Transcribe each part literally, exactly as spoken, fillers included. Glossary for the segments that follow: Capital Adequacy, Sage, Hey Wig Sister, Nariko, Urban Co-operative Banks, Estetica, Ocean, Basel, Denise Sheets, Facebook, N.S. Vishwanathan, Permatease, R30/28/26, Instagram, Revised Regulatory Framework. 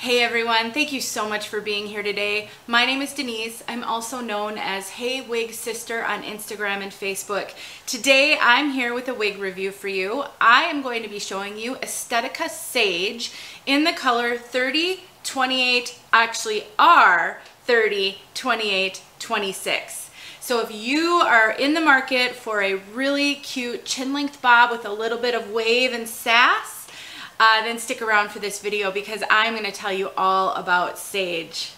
Hey everyone, thank you so much for being here today. My name is Denise. I'm also known as Hey Wig Sister on Instagram and Facebook. Today I'm here with a wig review for you. I am going to be showing you Estetica Sage in the color thirty, twenty-eight, actually R thirty, twenty-eight, twenty-six. So if you are in the market for a really cute chin length bob with a little bit of wave and sass, Uh, then stick around for this video because I'm going to tell you all about Sage.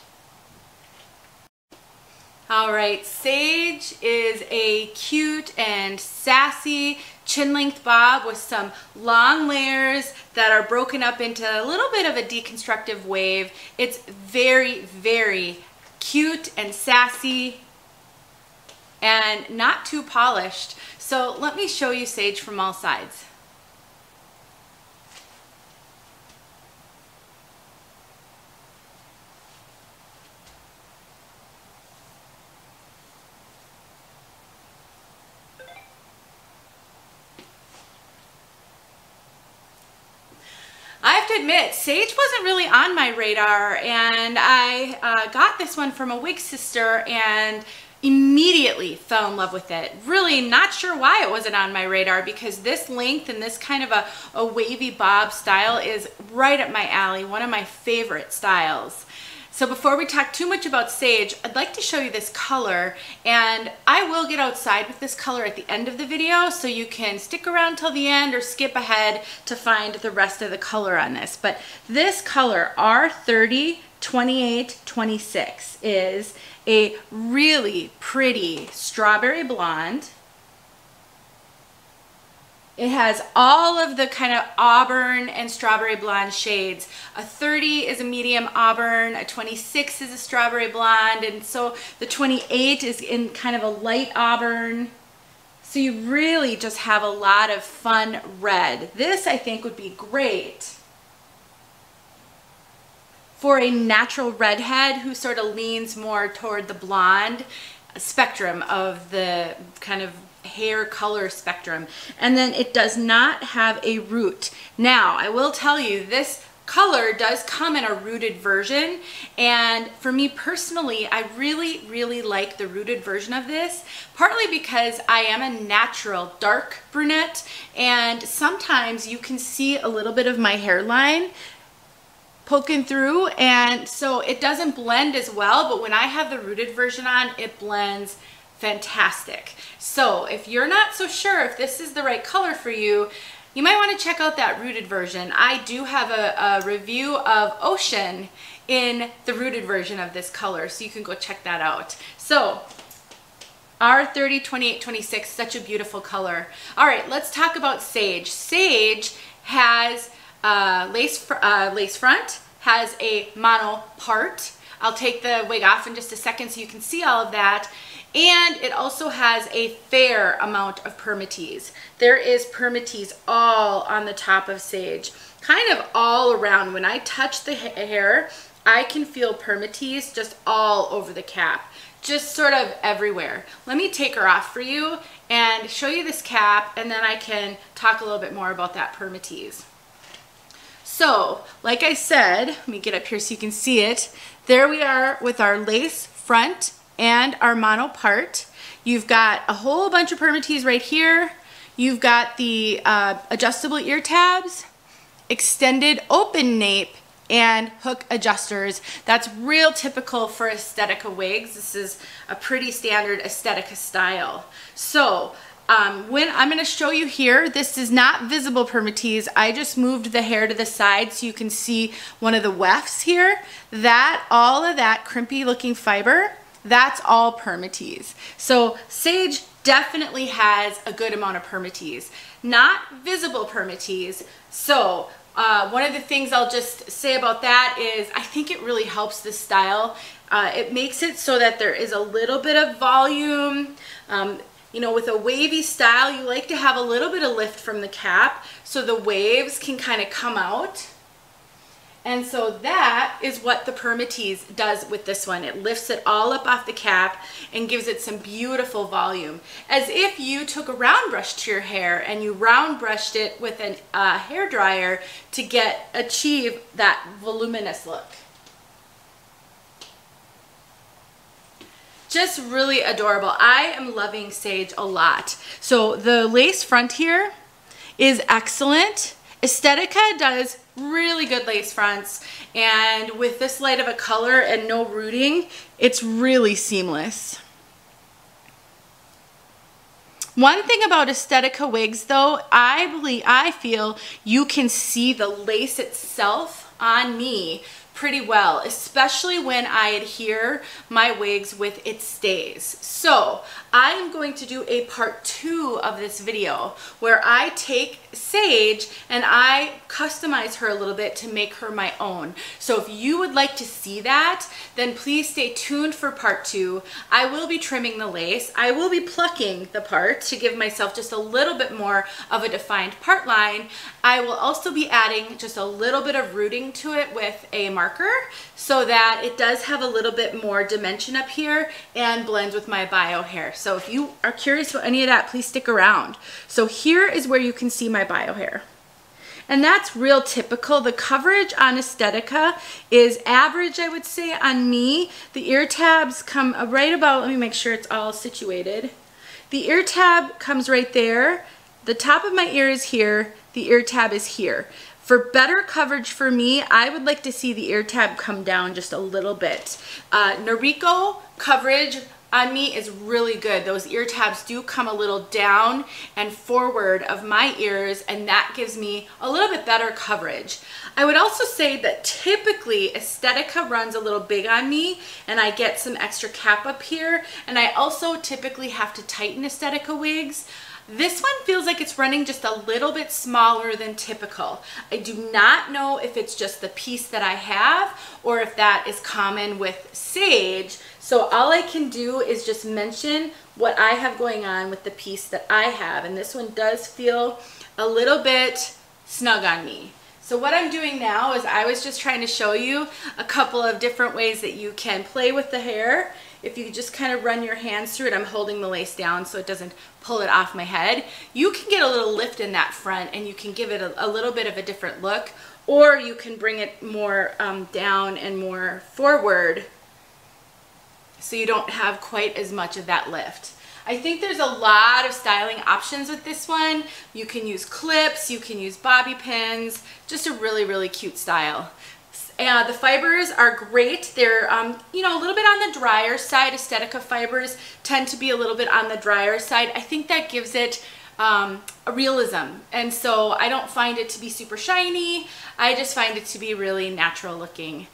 Alright, Sage is a cute and sassy chin length bob with some long layers that are broken up into a little bit of a deconstructive wave. It's very, very cute and sassy and not too polished. So let me show you Sage from all sides. I have to admit, Sage wasn't really on my radar, and I uh, got this one from a wig sister and immediately fell in love with it. Really not sure why it wasn't on my radar, because this length and this kind of a, a wavy bob style is right up my alley, one of my favorite styles. So before we talk too much about Sage, I'd like to show you this color, and I will get outside with this color at the end of the video, so you can stick around till the end or skip ahead to find the rest of the color on this. But this color, R thirty, twenty-eight, twenty-six, is a really pretty strawberry blonde. It has all of the kind of auburn and strawberry blonde shades. A thirty is a medium auburn, a twenty-six is a strawberry blonde, and so the twenty-eight is in kind of a light auburn. So you really just have a lot of fun red. This, I think, would be great for a natural redhead who sort of leans more toward the blonde spectrum of the kind of hair color spectrum. And then it does not have a root. Now, I will tell you, this color does come in a rooted version, and for me personally, I really really like the rooted version of this, partly because I am a natural dark brunette, and sometimes you can see a little bit of my hairline poking through, and so it doesn't blend as well, but when I have the rooted version on, it blends fantastic. So if you're not so sure if this is the right color for you, you might want to check out that rooted version. I do have a, a review of Ocean in the rooted version of this color, so you can go check that out. So R thirty, twenty-eight, twenty-six, such a beautiful color. All right, let's talk about Sage. Sage has uh, lace, fr uh, lace front, has a mono part. I'll take the wig off in just a second so you can see all of that. And it also has a fair amount of permatease. There is permatease all on the top of Sage, kind of all around. When I touch the hair, I can feel permatease just all over the cap, just sort of everywhere. Let me take her off for you and show you this cap, and then I can talk a little bit more about that permatease. So, like I said, let me get up here so you can see it. There we are with our lace front and our mono part. You've got a whole bunch of permatease right here. You've got the uh, adjustable ear tabs, extended open nape, and hook adjusters. That's real typical for Estetica wigs. This is a pretty standard Estetica style. So um, when I'm going to show you here, this is not visible permatease. I just moved the hair to the side so you can see one of the wefts here. That, all of that crimpy looking fiber, that's all permatease. So Sage definitely has a good amount of permatease, not visible permatease. So uh, one of the things I'll just say about that is I think it really helps this style. Uh, it makes it so that there is a little bit of volume. Um, you know, with a wavy style, you like to have a little bit of lift from the cap so the waves can kind of come out. And so that is what the Permatease does with this one. It lifts it all up off the cap and gives it some beautiful volume, as if you took a round brush to your hair and you round brushed it with a uh, hair dryer to get achieve that voluminous look. Just really adorable. I am loving Sage a lot. So the lace front here is excellent. Estetica does really good lace fronts, and with this light of a color and no rooting, it's really seamless. One thing about Estetica wigs though, I believe, I feel you can see the lace itself on me pretty well, especially when I adhere my wigs with its stays. So I am going to do a part two of this video where I take Sage and I customize her a little bit to make her my own. So if you would like to see that, then please stay tuned for part two. I will be trimming the lace. I will be plucking the part to give myself just a little bit more of a defined part line. I will also be adding just a little bit of rooting to it with a marker so that it does have a little bit more dimension up here and blends with my bio hair. So if you are curious about any of that, please stick around. So here is where you can see my bio hair, and that's real typical. The coverage on Estetica is average, I would say, on me. The ear tabs come right about, let me make sure it's all situated. The ear tab comes right there. The top of my ear is here. The ear tab is here. For better coverage for me, I would like to see the ear tab come down just a little bit. Uh, Nariko coverage on me is really good. Those ear tabs do come a little down and forward of my ears, and that gives me a little bit better coverage. I would also say that typically Estetica runs a little big on me and I get some extra cap up here, and I also typically have to tighten Estetica wigs. This one feels like it's running just a little bit smaller than typical. I do not know if it's just the piece that I have or if that is common with Sage. So all I can do is just mention what I have going on with the piece that I have. And this one does feel a little bit snug on me. So what I'm doing now is I was just trying to show you a couple of different ways that you can play with the hair. If you just kind of run your hands through it, I'm holding the lace down so it doesn't pull it off my head. You can get a little lift in that front and you can give it a, a little bit of a different look, or you can bring it more um, down and more forward so you don't have quite as much of that lift. I think there's a lot of styling options with this one. You can use clips, you can use bobby pins, just a really, really cute style. Uh, the fibers are great. They're, um, you know, a little bit on the drier side. Estetica fibers tend to be a little bit on the drier side. I think that gives it um, a realism. And so I don't find it to be super shiny. I just find it to be really natural looking.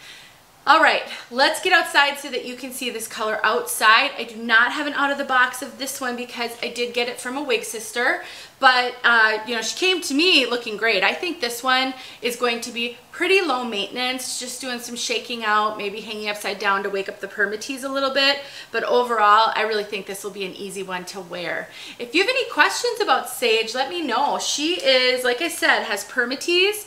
All right, let's get outside so that you can see this color outside. I do not have an out of the box of this one because I did get it from a wig sister, but uh, you know, she came to me looking great. I think this one is going to be pretty low maintenance, just doing some shaking out, maybe hanging upside down to wake up the Permatease a little bit. But overall, I really think this will be an easy one to wear. If you have any questions about Sage, let me know. She is, like I said, has Permatease.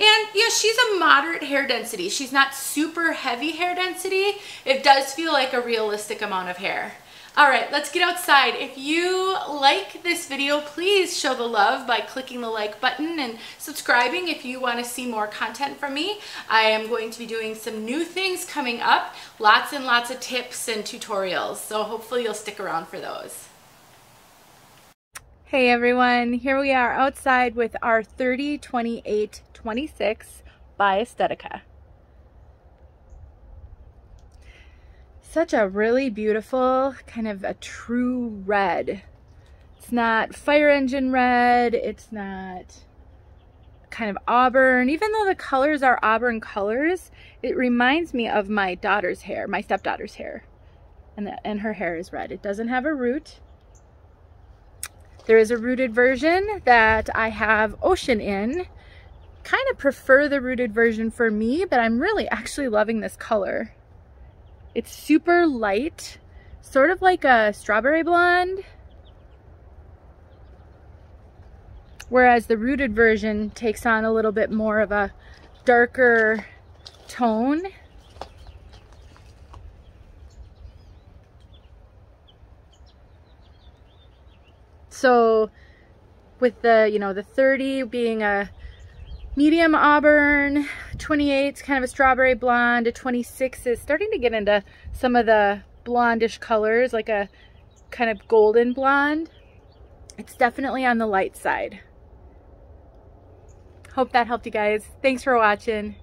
And you know, she's a moderate hair density. She's not super heavy hair density. It does feel like a realistic amount of hair. All right, let's get outside. If you like this video, please show the love by clicking the like button and subscribing if you want to see more content from me. I am going to be doing some new things coming up, lots and lots of tips and tutorials. So hopefully you'll stick around for those. Hey everyone, here we are outside with our thirty twenty-eight twenty-six by Estetica. Such a really beautiful kind of a true red. It's not fire engine red, it's not kind of auburn. Even though the colors are auburn colors, it reminds me of my daughter's hair, my stepdaughter's hair. And, the, and her hair is red. It doesn't have a root. There is a rooted version that I have Ocean in. Kind of prefer the rooted version for me, but I'm really actually loving this color. It's super light, sort of like a strawberry blonde, whereas the rooted version takes on a little bit more of a darker tone. So with the, you know, the thirty being a medium auburn, twenty-eight's kind of a strawberry blonde, a twenty-six is starting to get into some of the blondish colors, like a kind of golden blonde. It's definitely on the light side. Hope that helped you guys. Thanks for watching.